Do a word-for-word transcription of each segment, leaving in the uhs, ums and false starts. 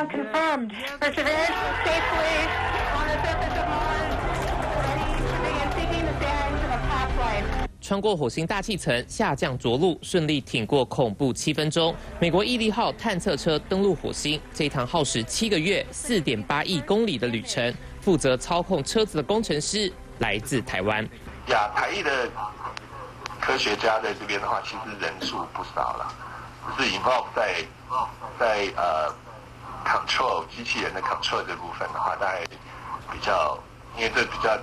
Countdown confirmed. Perseverance safely on the surface of Mars, ready for being seeking the sands of past life. 穿过火星大气层，下降着陆，顺利挺过恐怖七分钟。美国毅力号探测车登陆火星，这一趟耗时七个月、四点八亿公里的旅程，负责操控车子的工程师来自台湾。亚太裔的科学家在这边的话，其实人数不少了，只是 involve 在在呃 control 机器人的 control 这部分的话，大概比较，因为这比较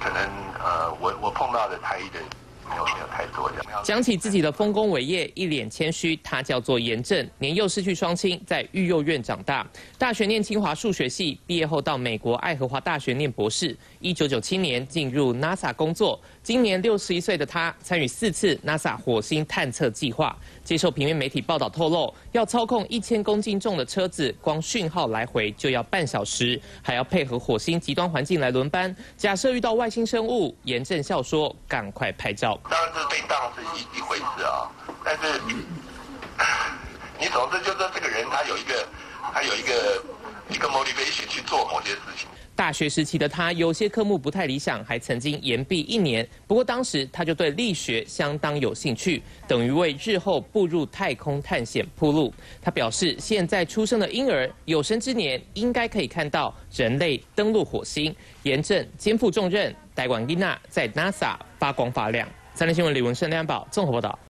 可能呃，我我碰到的台裔的。 没有没有太多的。讲起自己的丰功伟业，一脸谦虚。他叫做严正，年幼失去双亲，在育幼院长大。大学念清华数学系，毕业后到美国爱荷华大学念博士。一九九七年进入 NASA 工作。今年六十一岁的他，参与四次 NASA 火星探测计划。接受平面媒体报道透露，要操控一千公斤重的车子，光讯号来回就要半小时，还要配合火星极端环境来轮班。假设遇到外星生物，严正笑说：“赶快拍照。” 当然是被当是一一回事啊、哦，但是你总之就是这个人他有一个，他有一个一个 motivation 去做某些事情。大学时期的他有些科目不太理想，还曾经延毕一年。不过当时他就对力学相当有兴趣，等于为日后步入太空探险铺路。他表示，现在出生的婴儿有生之年应该可以看到人类登陆火星。严正肩负重任，带管伊娜在 NASA 发光发亮。三立新闻李文胜、梁安保综合报道。